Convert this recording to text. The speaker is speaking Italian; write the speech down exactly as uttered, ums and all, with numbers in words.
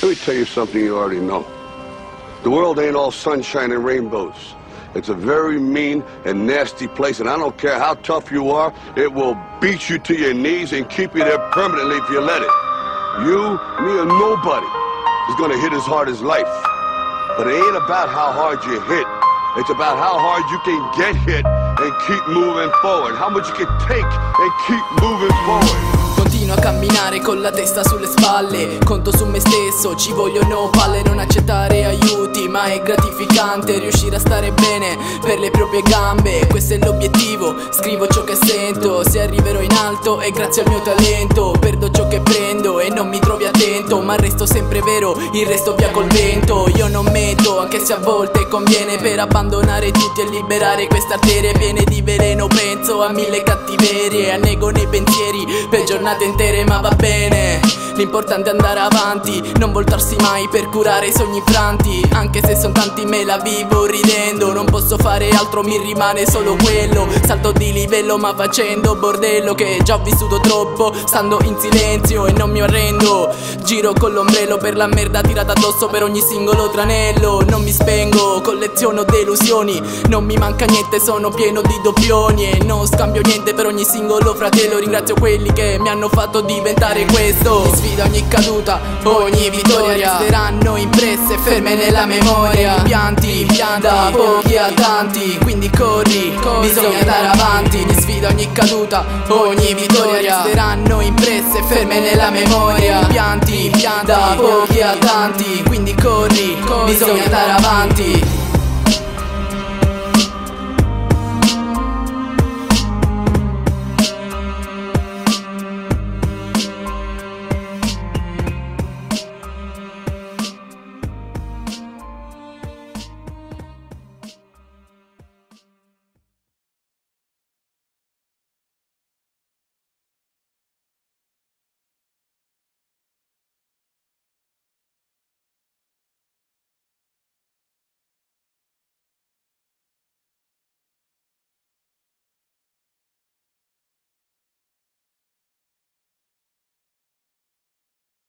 Let me tell you something you already know. The world ain't all sunshine and rainbows. It's a very mean and nasty place, and I don't care how tough you are, it will beat you to your knees and keep you there permanently if you let it. You, me, or nobody is gonna hit as hard as life. But it ain't about how hard you hit. It's about how hard you can get hit and keep moving forward. How much you can take and keep moving forward. Continuo a camminare con la testa sulle spalle, conto su me stesso, ci vogliono palle. Non accettare aiuti, ma è gratificante riuscire a stare bene per le proprie gambe. Questo è l'obiettivo, scrivo ciò che sento. Se arriverò in alto è grazie al mio talento. Perdo ciò che prendo e non mi trovi attento, ma resto sempre vero, il resto via col vento. Io non metto, anche se a volte conviene, per abbandonare tutti e liberare queste arterie piene di veleno. Penso a mille cattiverie, annego nei pensieri per giornate intere, ma va bene, l'importante è andare avanti, non voltarsi mai per curare i sogni franti. Anche se son tanti me la vivo ridendo, non posso fare altro, mi rimane solo quello. Salto di livello ma facendo bordello, che già ho vissuto troppo stando in silenzio e non mi arrendo. Giro con l'ombrello per la merda tirata addosso, per ogni singolo tranello. Non mi spengo, colleziono delusioni, non mi manca niente, sono pieno di doppioni e non scambio niente per ogni singolo fratello. Ringrazio quelli che mi hanno hanno fatto diventare questo. Mi sfida ogni caduta, ogni vittoria, resteranno impresse ferme nella memoria. Pianti, pianta, pochi a tanti, quindi corri, corri, bisogna andare avanti. Mi sfida ogni caduta, ogni vittoria, resteranno impresse ferme nella memoria. Pianti, pianta, pochi a tanti, quindi corri, corri, bisogna andare avanti.